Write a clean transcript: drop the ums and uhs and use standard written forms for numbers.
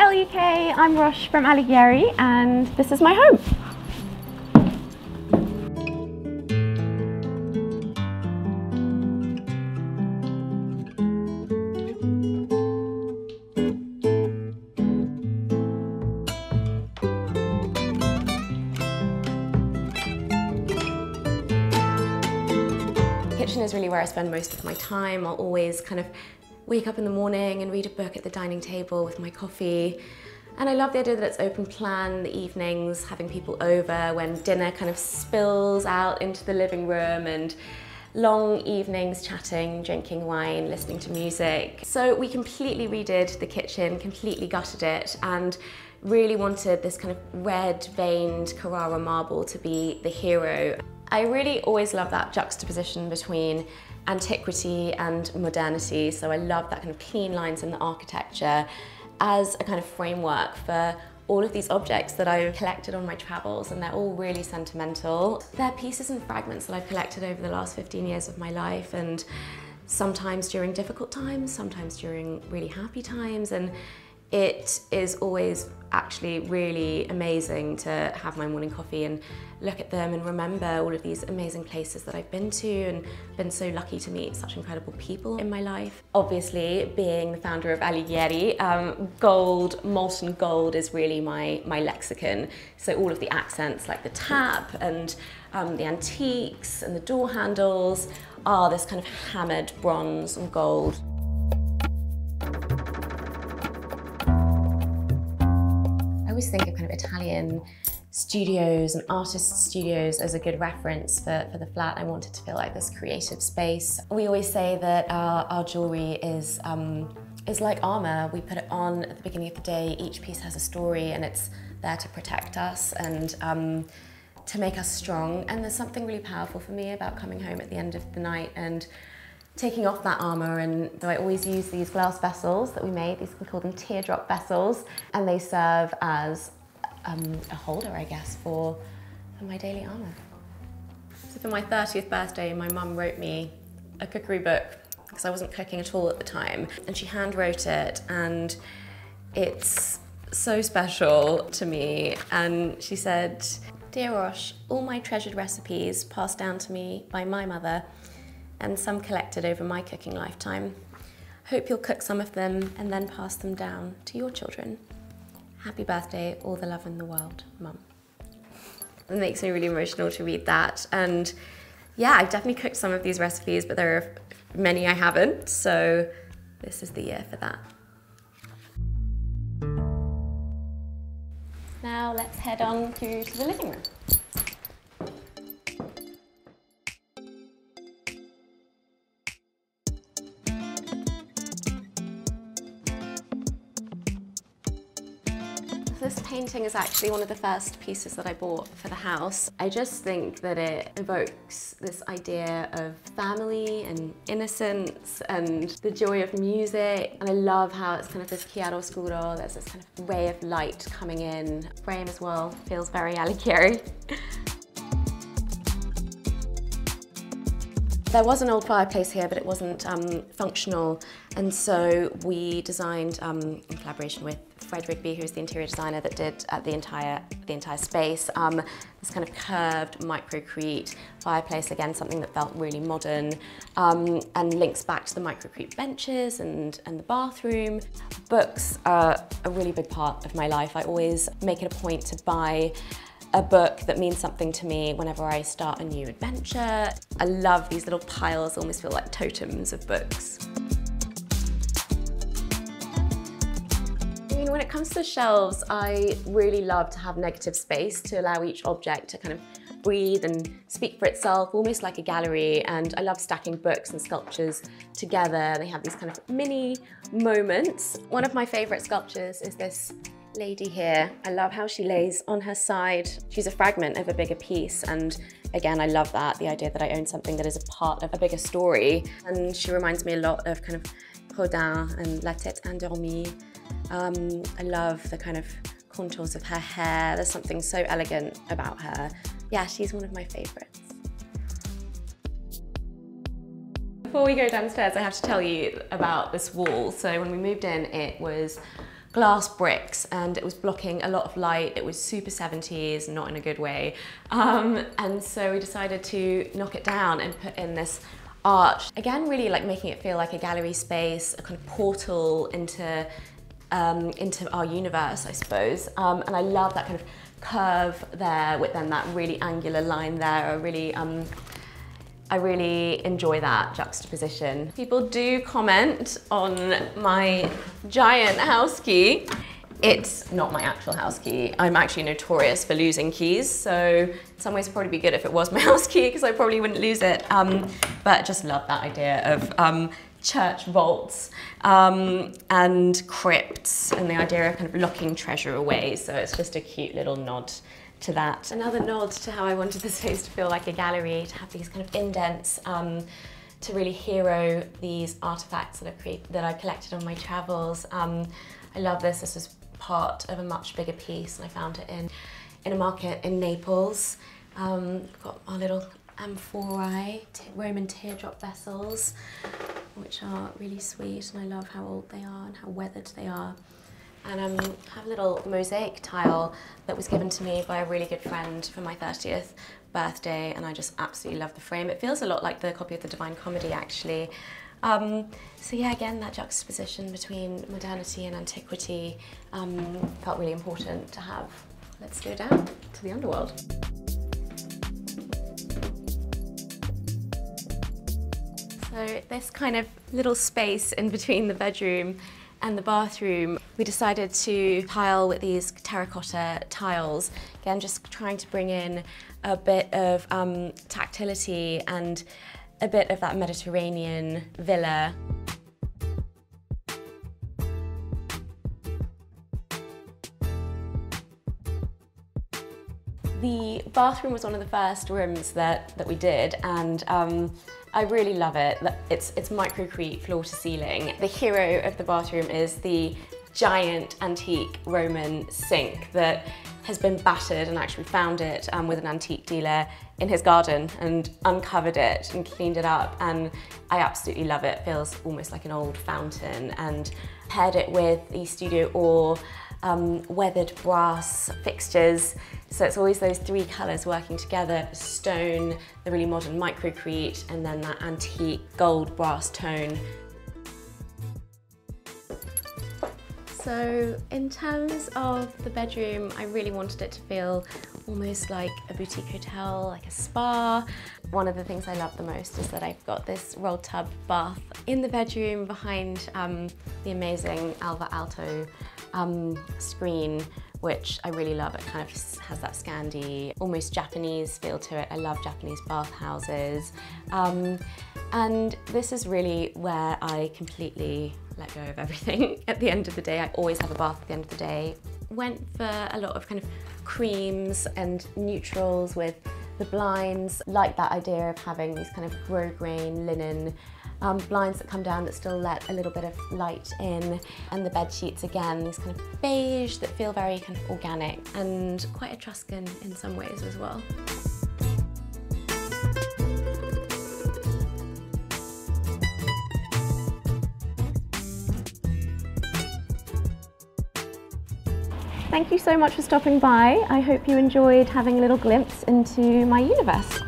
Hi LUK, I'm Rosh from Alighieri and this is my home. Kitchen is really where I spend most of my time. I'll always kind of wake up in the morning and read a book at the dining table with my coffee. And I love the idea that it's open plan, the evenings, having people over when dinner kind of spills out into the living room and long evenings chatting, drinking wine, listening to music. So we completely redid the kitchen, completely gutted it and really wanted this kind of red-veined Carrara marble to be the hero. I really always love that juxtaposition between antiquity and modernity, so I love that kind of clean lines in the architecture as a kind of framework for all of these objects that I've collected on my travels, and they're all really sentimental. They're pieces and fragments that I've collected over the last 15 years of my life, and sometimes during difficult times, sometimes during really happy times, and it is always actually really amazing to have my morning coffee and look at them and remember all of these amazing places that I've been to and been so lucky to meet such incredible people in my life. Obviously, being the founder of Alighieri, gold, molten gold is really my lexicon. So all of the accents like the tap and the antiques and the door handles are this kind of hammered bronze and gold. I always think of kind of Italian studios and artist studios as a good reference for the flat. I wanted to feel like this creative space. We always say that our jewellery is like armour. We put it on at the beginning of the day. Each piece has a story and it's there to protect us and to make us strong. And there's something really powerful for me about coming home at the end of the night and taking off that armour, and so I always use these glass vessels that we made. These, we call them teardrop vessels, and they serve as a holder, I guess, for my daily armour. So for my 30th birthday, my mum wrote me a cookery book, because I wasn't cooking at all at the time, and she hand wrote it, and it's so special to me. And she said, "Dear Rosh, all my treasured recipes passed down to me by my mother, and some collected over my cooking lifetime. Hope you'll cook some of them and then pass them down to your children. Happy birthday, all the love in the world, Mum." It makes me really emotional to read that, and yeah, I've definitely cooked some of these recipes, but there are many I haven't, so this is the year for that. Now let's head on through to the living room. This painting is actually one of the first pieces that I bought for the house. I just think that it evokes this idea of family and innocence and the joy of music. And I love how it's kind of this chiaroscuro, there's this kind of ray of light coming in. Frame as well feels very Alighieri. There was an old fireplace here, but it wasn't functional, and so we designed, in collaboration with Fred Rigby, who's the interior designer that did the entire space, this kind of curved microcrete fireplace, again something that felt really modern, and links back to the microcrete benches and the bathroom. Books are a really big part of my life. I always make it a point to buy a book that means something to me whenever I start a new adventure. I love these little piles, almost feel like totems of books. I mean, when it comes to shelves, I really love to have negative space to allow each object to kind of breathe and speak for itself, almost like a gallery, and I love stacking books and sculptures together. They have these kind of mini moments. One of my favourite sculptures is this lady here. I love how she lays on her side. She's a fragment of a bigger piece, and again I love that, the idea that I own something that is a part of a bigger story, and she reminds me a lot of kind of Rodin and La Tête Endormie. I love the kind of contours of her hair, there's something so elegant about her. Yeah, she's one of my favourites. Before we go downstairs, I have to tell you about this wall. So when we moved in, it was glass bricks and it was blocking a lot of light. It was super 70s, not in a good way. And so we decided to knock it down and put in this arch. Again, really like making it feel like a gallery space, a kind of portal into our universe, I suppose. And I love that kind of curve there with then that really angular line there. I really enjoy that juxtaposition. People do comment on my giant house key. It's not my actual house key. I'm actually notorious for losing keys, so in some ways it'd probably be good if it was my house key because I probably wouldn't lose it. But I just love that idea of church vaults and crypts and the idea of kind of locking treasure away. So it's just a cute little nod to that. Another nod to how I wanted the space to feel like a gallery, to have these kind of indents, to really hero these artifacts that I collected on my travels. I love this. This was part of a much bigger piece and I found it in a market in Naples. We've got our little amphorae, Roman teardrop vessels, which are really sweet, and I love how old they are and how weathered they are. And I have a little mosaic tile that was given to me by a really good friend for my 30th birthday, and I just absolutely love the frame. It feels a lot like the copy of the Divine Comedy, actually. So yeah, again, that juxtaposition between modernity and antiquity felt really important to have. Let's go down to the underworld. So this kind of little space in between the bedroom and the bathroom, we decided to tile with these terracotta tiles. Again, just trying to bring in a bit of tactility and a bit of that Mediterranean villa. The bathroom was one of the first rooms that we did, and I really love it. It's microcrete floor to ceiling. The hero of the bathroom is the giant antique Roman sink that has been battered, and actually found it with an antique dealer in his garden and uncovered it and cleaned it up, and I absolutely love it. It feels almost like an old fountain, and paired it with the studio or weathered brass fixtures. So it's always those three colours working together, the stone, the really modern microcrete, and then that antique gold brass tone. So in terms of the bedroom, I really wanted it to feel almost like a boutique hotel, like a spa. One of the things I love the most is that I've got this rolled tub bath in the bedroom behind the amazing Alvar Aalto screen, which I really love. It kind of has that Scandi, almost Japanese feel to it. I love Japanese bathhouses. And this is really where I completely let go of everything at the end of the day. I always have a bath at the end of the day. Went for a lot of kind of creams and neutrals with the blinds. Like that idea of having these kind of grosgrain linen blinds that come down that still let a little bit of light in, and the bed sheets again, these kind of beige that feel very kind of organic and quite Etruscan in some ways as well. Thank you so much for stopping by. I hope you enjoyed having a little glimpse into my universe.